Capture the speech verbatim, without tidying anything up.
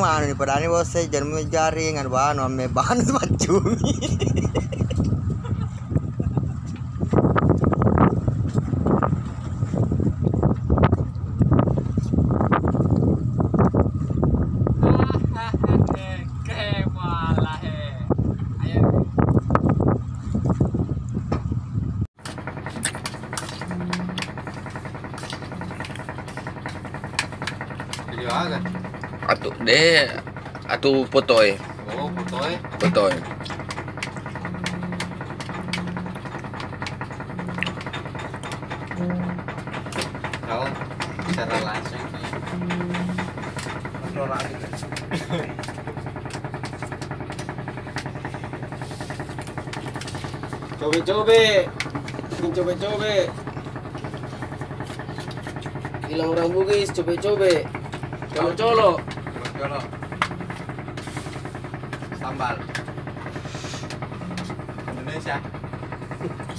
Mana nih padahal ini bos saya jermu jaringan bahan ame bahan macumi. Atu deh, atu potoi. Oh, potoi. Potoi. Kau secara langsung nih. Kontrol lagi. Coba-coba, coba-coba. Hilang orang Bugis, coba-coba. Colo-colo. Colo. Sambal Indonesia.